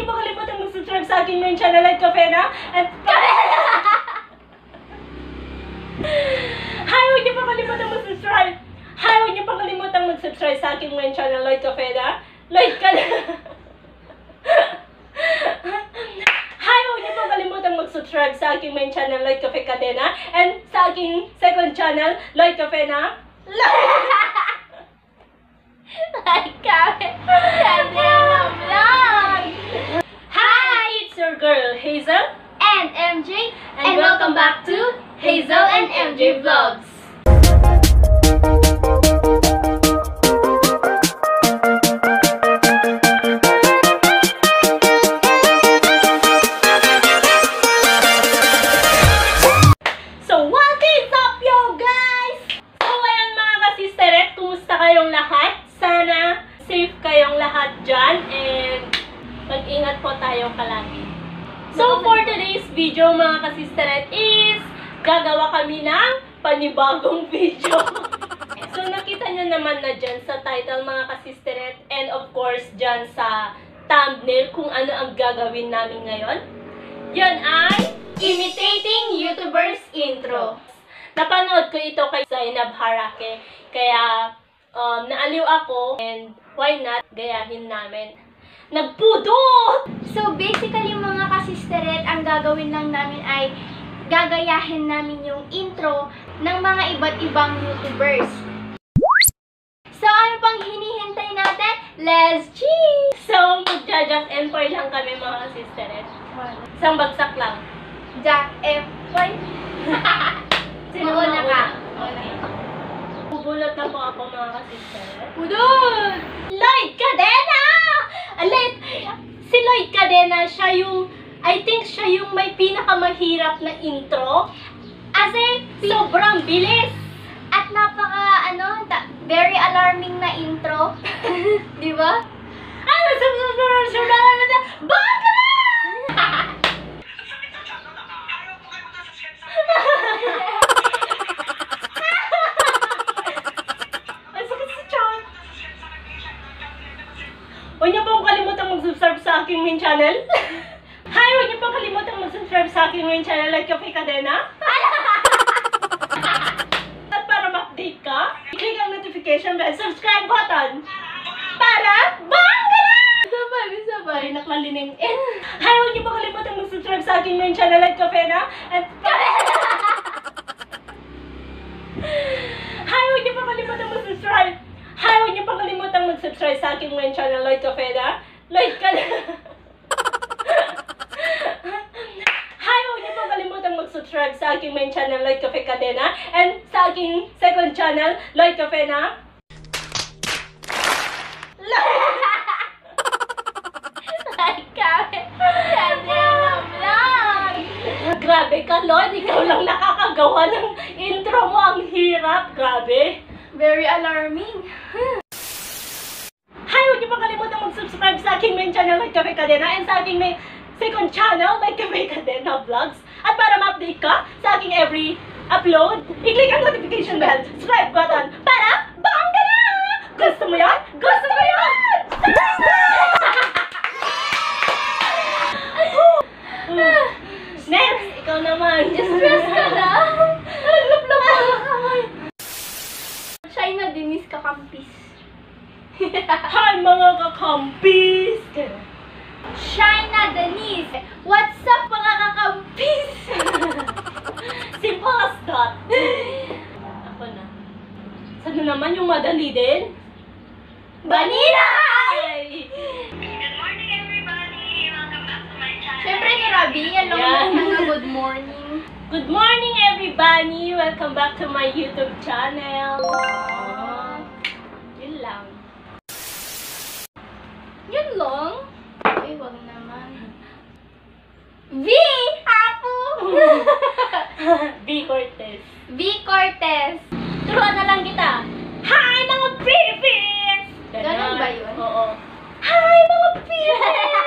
niyo po kalimutan mag-subscribe sa aking main channel at Cadena. At Cadena! Hi! Huwag niyo po kalimutan mag-subscribe! Hi! Huwag niyo po kalimutan mag-subscribe sa aking main channel, Lloyd Cadena. Lloyd Cadena! Hi! Huwag niyo po kalimutan mag-subscribe sa aking main channel, Lloyd Cadena. And sa aking second channel, Lloyd Cadena. Like, comment, vlog! Hi! It's your girl, Hazel and MJ. And welcome back to Hazel and MJ Vlogs. So for today's video mga kasisteret is gagawa kami ng panibagong video. So nakita nyo naman na dyan sa title mga kasisteret and of course dyan sa thumbnail kung ano ang gagawin namin ngayon. Yun ay imitating YouTubers intro. Napanood ko ito kay Zeinab Harake kaya naaliw ako and why not gayahin namin. Nagpudot! So basically mga kasisteret, ang gagawin lang namin ay gagayahin namin yung intro ng mga iba't ibang YouTubers. So ano pang hinihintay natin? Let's cheese! So magja-jack and foil lang kami mga kasisteret. Isang bagsak lang. Jack and foil? Mauna ka. Okay. Bubulot na po ako mga kasisteret. Pudot! Lloyd Cadena! Si Lloyd Cadena, siya yung, I think siya yung may pinakamahirap na intro. As in, sobrang bilis. At napaka, ano, very alarming na intro. Di ba? Ano, bakit na! Huwag niyo pong kalimutan mag-subscribe sa aking main channel. Hi! Huwag niyo pong kalimutan mag-subscribe sa aking main channel like Jai Cadena. At para ma-update ka, click ang notification bell, subscribe button. Para bangga! Sabay-sabay, naklalining in. Hi! Huwag niyo pong kalimutan mag-subscribe sa aking main channel like Jai Cadena. At hi! Huwag niyo pong kalimutan mag-subscribe. Hi! Huwag niyo pang kalimutang mag-subscribe sa aking main channel, Lloyd Cadena. Lloyd Cadena! Hi! Huwag niyo pang kalimutang mag-subscribe sa aking main channel, Lloyd Cadena. And sa aking second channel, Lloyd Cadena. Like, comment, vlog! Grabe ka, Lloyd! Ikaw lang nakakagawa ng intro mo. Ang hirap! Grabe! Very alarming. Hi! Huwag niyo pa kalimutan mag-subscribe sa aking main channel like Jai Cadena and sa aking main second channel like Jai Cadena Vlogs. At para ma-update ka sa aking every upload, i-click ang notification bell, subscribe button, para bangga na! Gusto mo yan? Gusto mo yan! Next! Ikaw naman! Distress ka na! Naglap-lap ka kamay! Siya'y nadinis kakampis. Hi mga kakampis! Siya'y nadinis. What's up mga kakampis? Simple as that. Ako na. Saan naman yung madali din? Baninay! Good morning everybody! Welcome back to my channel. Siyempre ni Rabi, alam mo na good morning. Good morning everybody! Welcome back to my YouTube channel. Aww. Yun lang. Yun lang? Ay, wag naman. V! Apo! V Cortez. V Cortez. Turuan na lang kita. Hi mga pipis! Ganun ba yun? Oo. Hi mga pipis!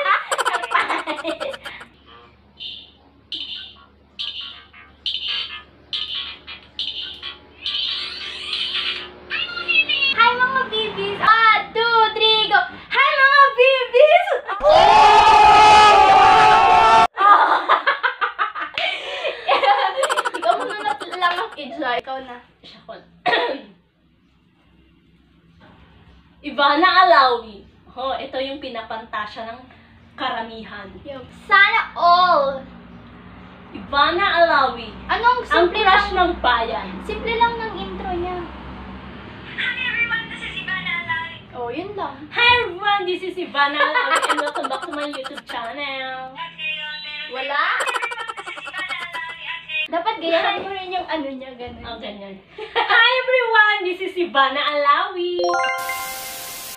Bibis. 1, 2, 3, go! Hi mga bibis! Oh! Ivana Alawi. Oh, ito yung pinapantasya ng karamihan. Yep. Sana all! Ivana Alawi. Anong ang crush ng bayan. Simple lang ng intro niya. Hi everyone, this is Ivana Alawi. Oh, yun lang. Hi everyone, this is Ivana Alawi and welcome back to my YouTube channel. Wala? Dapat gayahin mo rin yung ano niya, ganun. Oh, ganyan. Hi everyone, this is Ivana Alawi.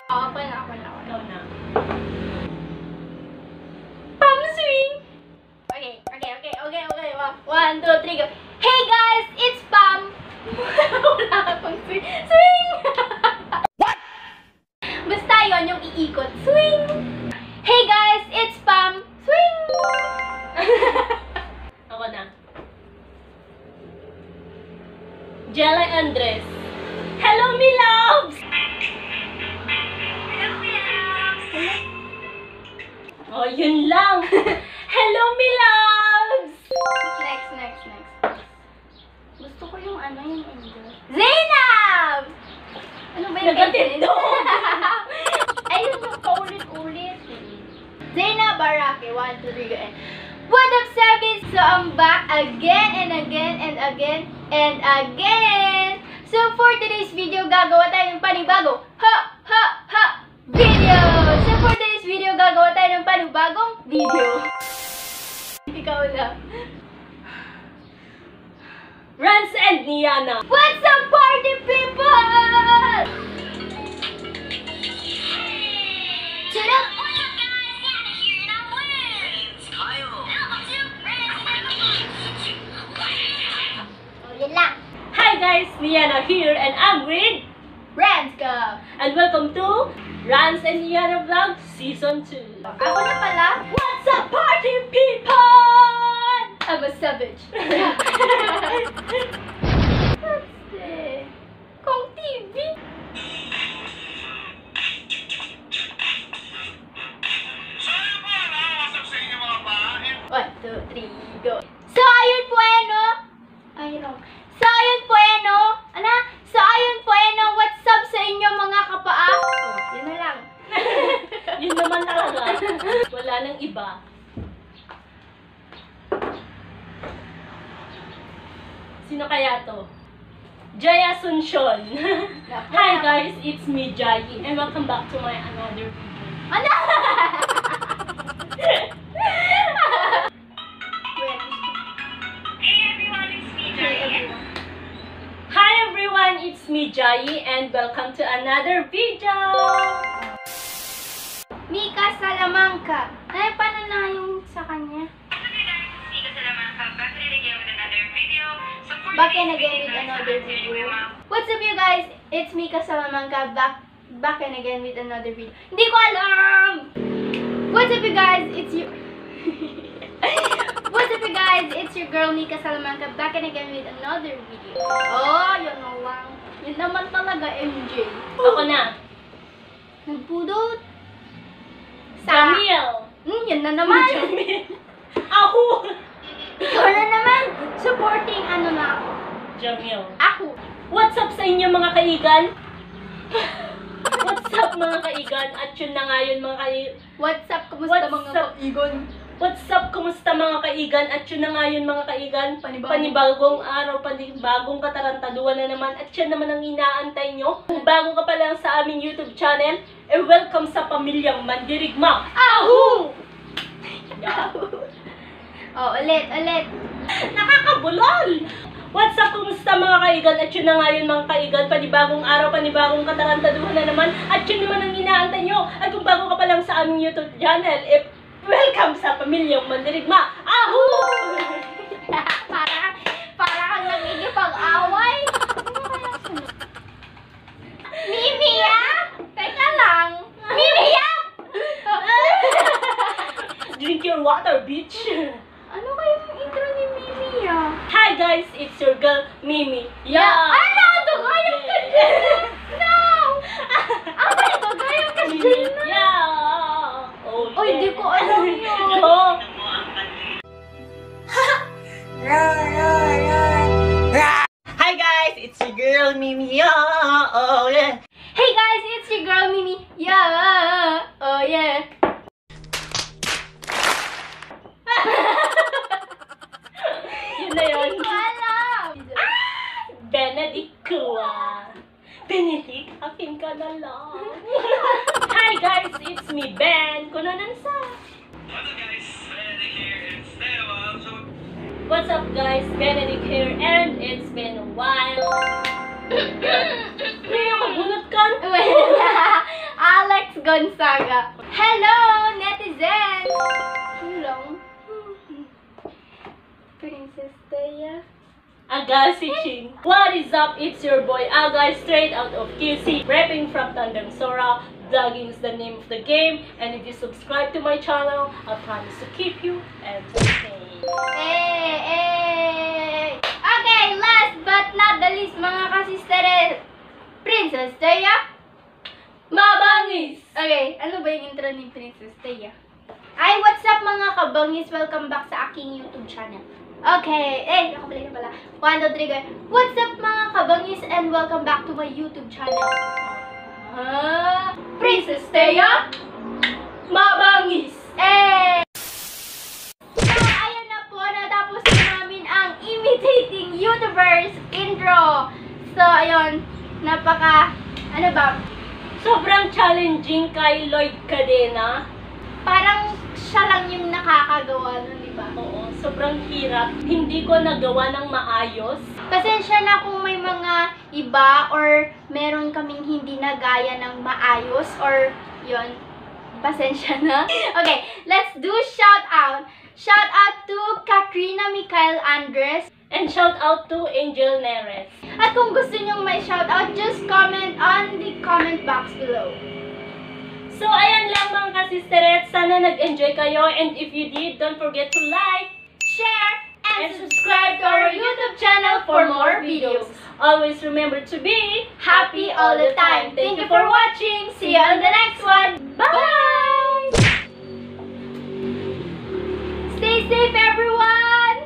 Ako na. Pam Swing! Okay. 1, 2, 3, go. Hey guys, it's Pam! Wala akong swing. Swing! What? Basta yun, yung iikot. Swing! Hey guys, it's Pam! Swing! Ako na. Jelai Andres. Hello, me loves! Hello, me loves! Oh, yun lang! Hello, me loves! Next. Gusto ko yung ano, yung angel. Zeinab! Ano ba yung angel? Ayun mo, paulit-ulit. Zeinab Harake. 1, 2, 3, go. What up, Sabis? So, I'm back again. So, for today's video, gagawa tayo ng panibagong video. So, for today's video, gagawa tayo ng panibagong video. Ikaw na. Ranz and Niana. What's up, party people? Tara! Hi guys, Niana here and I'm with Ranz Ka. And welcome to Ranz and Niana Vlogs Season 2. Ako na pala. What's up, party people? I'm a savage. What's this? Cong TV? What? 1, 2, 3, go. So ayun po ano? Ay, no. So, ayun po eh, no? Ano? So, ayun po eh, no? What's up sa inyo, mga kapaa? Oh, yun na lang. Yun naman talaga. Wala nang iba. Sino kaya to? Jai Asuncion. Hi guys, it's me, Jai. And welcome back to my another video. Ano? It's me, Jai, and welcome to another video! Mika Salamanca. Ay, paano na yung sa kanya? Okay guys, it's Mika Salamanca. Back again with another video. What's up you guys? It's Mika Salamanca. Back and again with another video. Hindi ko alam! What's up you guys? It's you... What's up you guys? It's your girl Mika Salamanca back and again with another video. Oh, yun na lang. Yun naman talaga, MJ. Ako na. Nagpudot. Jamill. Yun na naman. Jamill. Ako. Ikaw na naman. Supporting ano na ako. Jamill. Ako. What's up sa inyo mga kaigan? What's up mga kaigan? At yun na nga yun mga kaigan. What's up? Kumusta mga kaigan? What's up? Kumusta mga kaigan? At yun na nga yun mga kaigan, panibagong araw, panibagong katarantaduan na naman. At yun naman ang inaantay nyo. Kung bago ka pa lang sa aming YouTube channel, eh welcome sa Pamilyang Mandirigma. Ahu! Oh, ulit. Nakakabulol! What's up? Kumusta mga kaigan? At yun na nga yun mga kaigan, panibagong araw, panibagong katarantaduan na naman. At yun naman ang inaantay nyo. At kung bago ka pa lang sa aming YouTube channel, eh welcome sa Pamilyang Mandirigma! Ahu! Para kang nagigipag-away. Mimiya! Teka lang! Mimiya! Drink your water, bitch! Ano kayong intro ni Mimiya? Hi guys! It's your girl, Mimi. Yeah! Ano? Tugayang ka dyan! No! Ano? Tugayang ka dyan na! Yeah! Oy, di ko alam yun. Hi guys, it's your girl Mimi. Oh, yeah. Hey guys, it's your girl Mimi. ka na lang. Hi guys, it's me, Ben. Kunanansa. What's up guys? Benedict here. It's been a while. What's up guys? Benedict here and it's been a while. May nakabunot ka? Alex Gonzaga. Hello, netizens! Hello. Princess Thea. Agassi Ching. What is up? It's your boy Agay, straight out of QC, repping from Tandem Sora. Vlogging is the name of the game, and if you subscribe to my channel, I promise to keep you entertained. Hey, hey. Okay, last but not the least, mga kasistere, Princess Thea. Mabangis! Okay, ano ba yung intro ni Princess Thea? Ay, what's up mga kabangis? Welcome back sa aking YouTube channel. Okay, nakabalik na pala. 1, 2, 3, go. What's up mga kabangis and welcome back to my YouTube channel. Princess Thea, mabangis! Eh! So, ayan na po, natapos na namin ang imitating YouTubers intro. So, ayun, napaka, ano ba? Sobrang challenging kay Lloyd Cadena. Parang siya lang yung nakakagawa nun, di ba? Oo, sobrang hirap. Hindi ko nagawa ng maayos. Pasensya na kung may mga iba or meron kaming hindi nagaya ng maayos or yon. Pasensya na. Okay, let's do shout-out. Shout-out to Katrina Mikhail Andres. And shout-out to Angel Neres. At kung gusto nyong may shout-out, just comment on the comment box below. So, ayan lang mga kasisteret. Sana nag-enjoy kayo. And if you did, don't forget to like, share, and subscribe to our YouTube channel for more videos. Always remember to be happy all the time. Thank you for watching. See you on the next one. Bye! Stay safe, everyone!